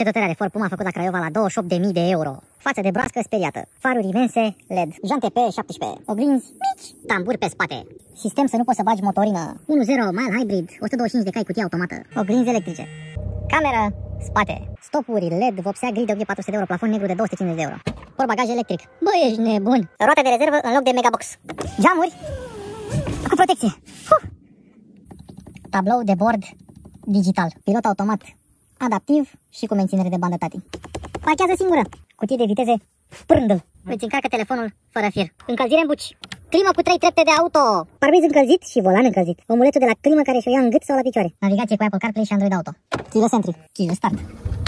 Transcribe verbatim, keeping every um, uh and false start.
Cetățenia de Ford Puma făcut la Craiova la douăzeci și opt de mii de euro. Față de broască speriată. Faruri imense, L E D. Jante pe șaptesprezece. Oglinzi mici. Tamburi pe spate. Sistem să nu poți să bagi motorină. unu virgulă zero mile hybrid. o sută douăzeci și cinci de cai, cutie automată. Oglinzi electrice. Cameră spate. Stopuri L E D, vopsea gri de o mie patru sute de euro, plafon negru de două sute cincizeci de euro. Portbagaj electric. Bă, ești nebun. Roate de rezervă în loc de megabox. Geamuri cu protecție. Huh. Tablou de bord digital. Pilot automat. Adaptiv și cu menținere de bandă, tati. Parchează singură. Cutie de viteze, prândă. Îți încarcă telefonul fără fir. Încălzire în buci. Climă cu trei trepte de auto. Parbriz încălzit și volan încălzit. Omulețul de la climă care și-o ia în gât sau la picioare. Navigație cu Apple CarPlay și Android Auto. Keyless entry. Keyless start.